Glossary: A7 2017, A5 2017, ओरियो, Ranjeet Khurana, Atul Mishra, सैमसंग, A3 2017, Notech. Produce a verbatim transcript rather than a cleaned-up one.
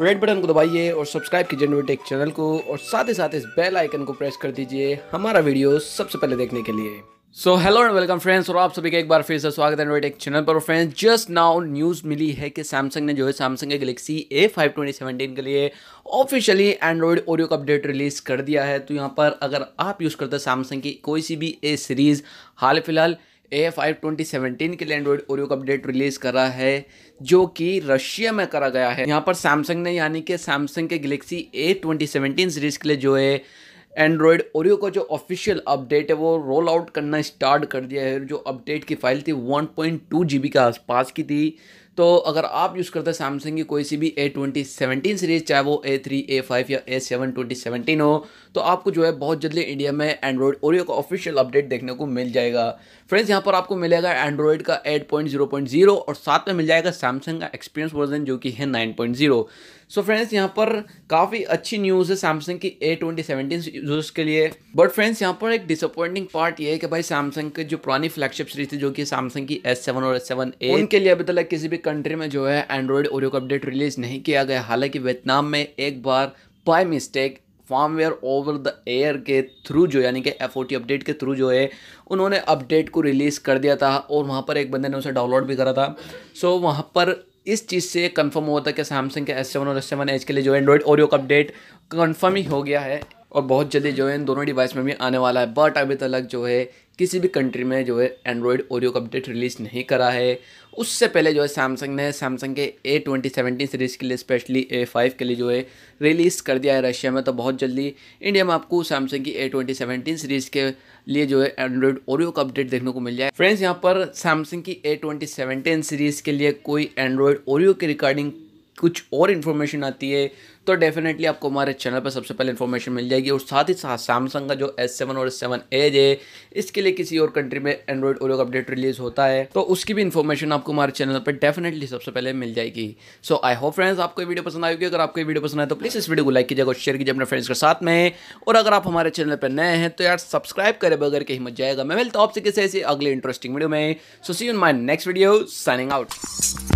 Red button को दबाइए और सब्सक्राइब कीजिए नोटेक चैनल को और साथ ही साथ इस बेल आइकन को प्रेस कर दीजिए हमारा वीडियो सबसे पहले देखने के लिए। So hello and welcome friends, और आप सभी का एक बार फिर से स्वागत है नोटेक चैनल पर। फ्रेंड्स, जस्ट नाउ न्यूज़ मिली है कि सैमसंग ने जो है सैमसंग के Galaxy A five twenty seventeen के लिए ऑफिशियली एंड्रॉयड ओरियो का अपडेट रिलीज़ कर दिया है। तो यहाँ पर अगर आप यूज़ करते हैं सैमसंग की कोई सी भी ए सीरीज़, हाल फिलहाल ए फाइव ट्वेंटी सेवनटीन के लिए एंड्रॉयड ओरियो का अपडेट रिलीज़ करा है जो कि रशिया में करा गया है। यहाँ पर सैमसंग ने यानी कि सैमसंग के Galaxy A twenty seventeen series के लिए जो है एंड्रॉयड ओरियो का जो ऑफिशियल अपडेट है वो रोल आउट करना स्टार्ट कर दिया है। जो अपडेट की फाइल थी वन पॉइंट टू जीबी के आसपास की थी। तो अगर आप यूज़ करते हैं सैमसंग की कोई सी भी ए ट्वेंटी सेवनटीन सीरीज़, चाहे वो ए थ्री, ए फाइव या ए सेवन ट्वेंटी सेवनटीन हो, तो आपको जो है बहुत जल्दी इंडिया में एंड्रॉयड ओरियो का ऑफिशियल अपडेट देखने को मिल जाएगा। फ्रेंड्स, यहाँ पर आपको मिलेगा एंड्रॉयड का eight point zero point zero और साथ में मिल जाएगा सैमसंग का एक्सपीरियंस वर्जन जो कि है nine point zero. So friends, यहाँ पर काफ़ी अच्छी न्यूज़ है सैमसंग की ए ट्वेंटी सेवनटीन यूज़र्स के लिए। बट फ्रेंड्स, यहाँ पर एक डिसअपॉइंटिंग पार्ट ये है कि भाई सैमसंग के जो पुरानी फ्लैगशिप सीरीज थी जो कि सैमसंग की एस सेवन और एस सेवन एज, उनके लिए अभी तक किसी भी कंट्री में जो है एंड्रॉयड ओरियो का अपडेट रिलीज़ नहीं किया गया। हालांकि वियतनाम में एक बार by mistake firmware over the air के थ्रू जो यानी कि एफ ओ टी अपडेट के थ्रू जो है उन्होंने अपडेट को रिलीज़ कर दिया था और वहाँ पर एक बंदे ने उसे डाउनलोड भी करा था। सो so, वहाँ पर इस चीज़ से कंफर्म हुआ था कि सैमसंग के एस सेवन और एस सेवन एज के लिए जो है एंड्रॉयड ओरियो का अपडेट कंफर्म ही हो गया है और बहुत जल्दी जो है इन दोनों डिवाइस में भी आने वाला है। बट अभी तक जो है किसी भी कंट्री में जो है एंड्रॉयड ओरियो का अपडेट रिलीज़ नहीं करा है। उससे पहले जो है सैमसंग ने सैमसंग के ए ट्वेंटी सेवनटीन सीरीज़ के लिए स्पेशली ए फाइव के लिए जो है रिलीज़ कर दिया है रशिया में। तो बहुत जल्दी इंडिया में आपको सैमसंग की ए ट्वेंटी सेवनटीन सीरीज़ के लिए जो है एंड्रॉयड ओरियो का अपडेट देखने को मिल जाए। फ्रेंड्स, यहाँ पर सैमसंग की ए ट्वेंटी सेवनटीन सीरीज़ के लिए कोई एंड्रॉयड ओरियो के रिगार्डिंग कुछ और इन्फॉर्मेशन आती है तो डेफिनेटली आपको हमारे चैनल पर सबसे पहले इन्फॉर्मेशन मिल जाएगी। और साथ ही साथ सैमसंग का जो एस सेवन और एस सेवन एज है इसके लिए किसी और कंट्री में एंड्रॉयड ओरियो का अपडेट रिलीज़ होता है तो उसकी भी इन्फॉर्मेशन आपको हमारे चैनल पर डेफिनेटली सबसे पहले मिल जाएगी। सो आई होप फ्रेंड्स आपको ये वीडियो पसंद आएगी। अगर आपको ये वीडियो पसंद आए तो प्लीज़ इस वीडियो को लाइक कीजिएगा और शेयर कीजिए अपने फ्रेंड्स के साथ में। और अगर आप हमारे चैनल पर नए हैं तो यार सब्सक्राइब करे बगैर कहीं मत जाएगा। मैं मिलता हूं आपसे किसी ऐसी अगले इंटरेस्टिंग वीडियो में। So see you in my next video, signing out.